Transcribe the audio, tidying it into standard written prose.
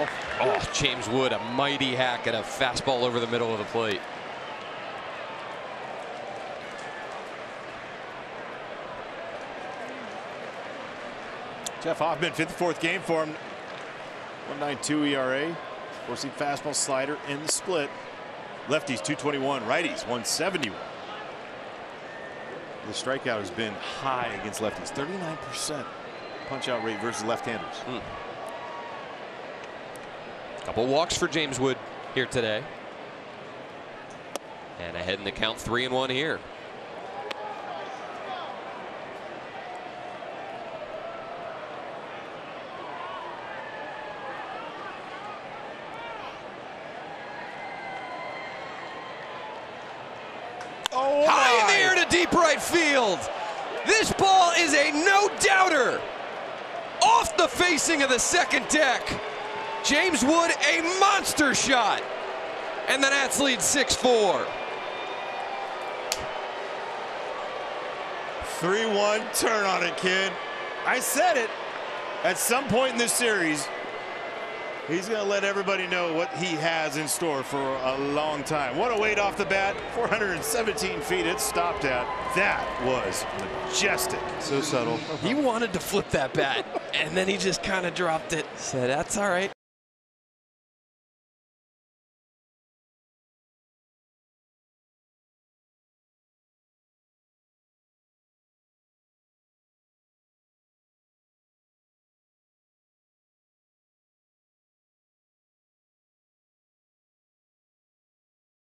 Oh, James Wood, a mighty hack at a fastball over the middle of the plate. Jeff Hoffman, 54th game for him. 1.92 ERA. Forcing fastball, slider, and the split. Lefties 221, righties 171. The strikeout has been high against lefties, 39% punch-out rate versus left-handers. Couple walks for James Wood here today. And ahead in the count, 3-1 here. Oh, high in the air to deep right field. This ball is a no-doubter. Off the facing of the second deck. James Wood, a monster shot. And the Nats lead 6-4. 3-1, turn on it, kid. I said it. At some point in this series, he's going to let everybody know what he has in store for a long time. What a weight off the bat. 417 feet it stopped at. That was majestic. So subtle. He wanted to flip that bat, and then he just kind of dropped it. Said, that's all right.